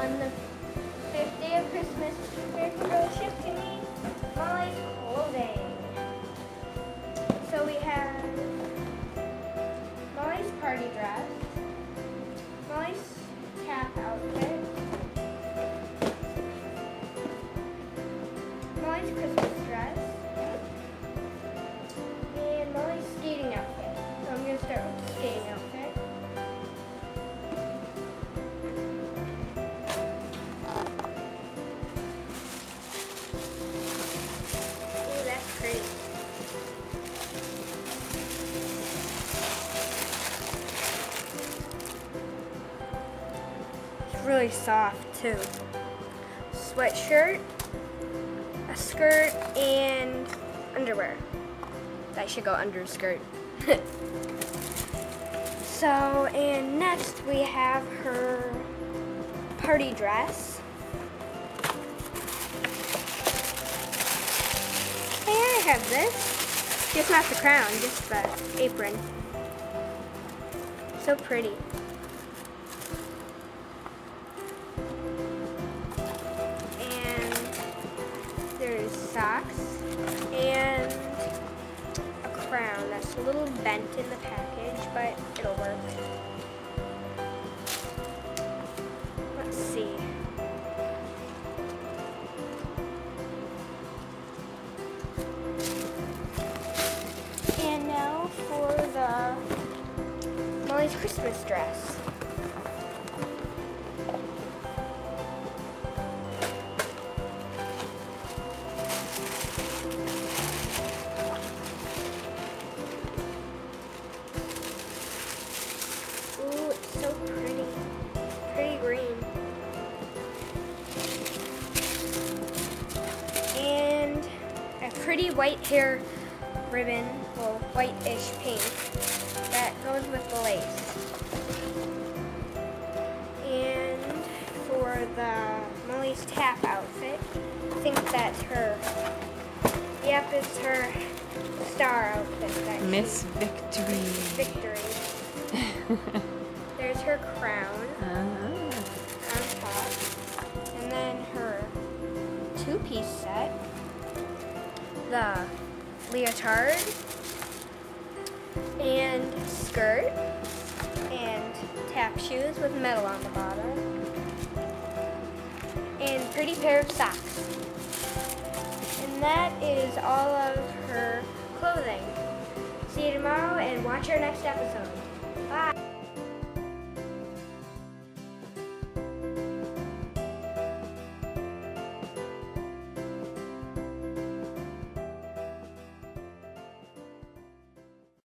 on the fifth day of Christmas, there can go shifting Molly's clothing. So we have Molly's party dress, Molly's cap outfit, Molly's Christmas dress, and Molly's skating outfit. So I'm going to start with the skating outfit. Really soft too. Sweatshirt, a skirt, and underwear. That should go under skirt. So, and next we have her party dress. Hey, I have this. Just not the crown, just the apron. So pretty. Socks and a crown that's a little bent in the package, but it'll work. Let's see. And now for the Molly's Christmas dress. So pretty. Pretty green. And a pretty white hair ribbon, well, white-ish pink, that goes with the lace. And for the Molly's tap outfit, I think that's her. Yep, it's her star outfit. That Miss Victory. Victory. There's her crown on top, and then her two-piece set, the leotard, and skirt, and tap shoes with metal on the bottom, and pretty pair of socks. And that is all of her clothing. See you tomorrow, and watch our next episode. Bye!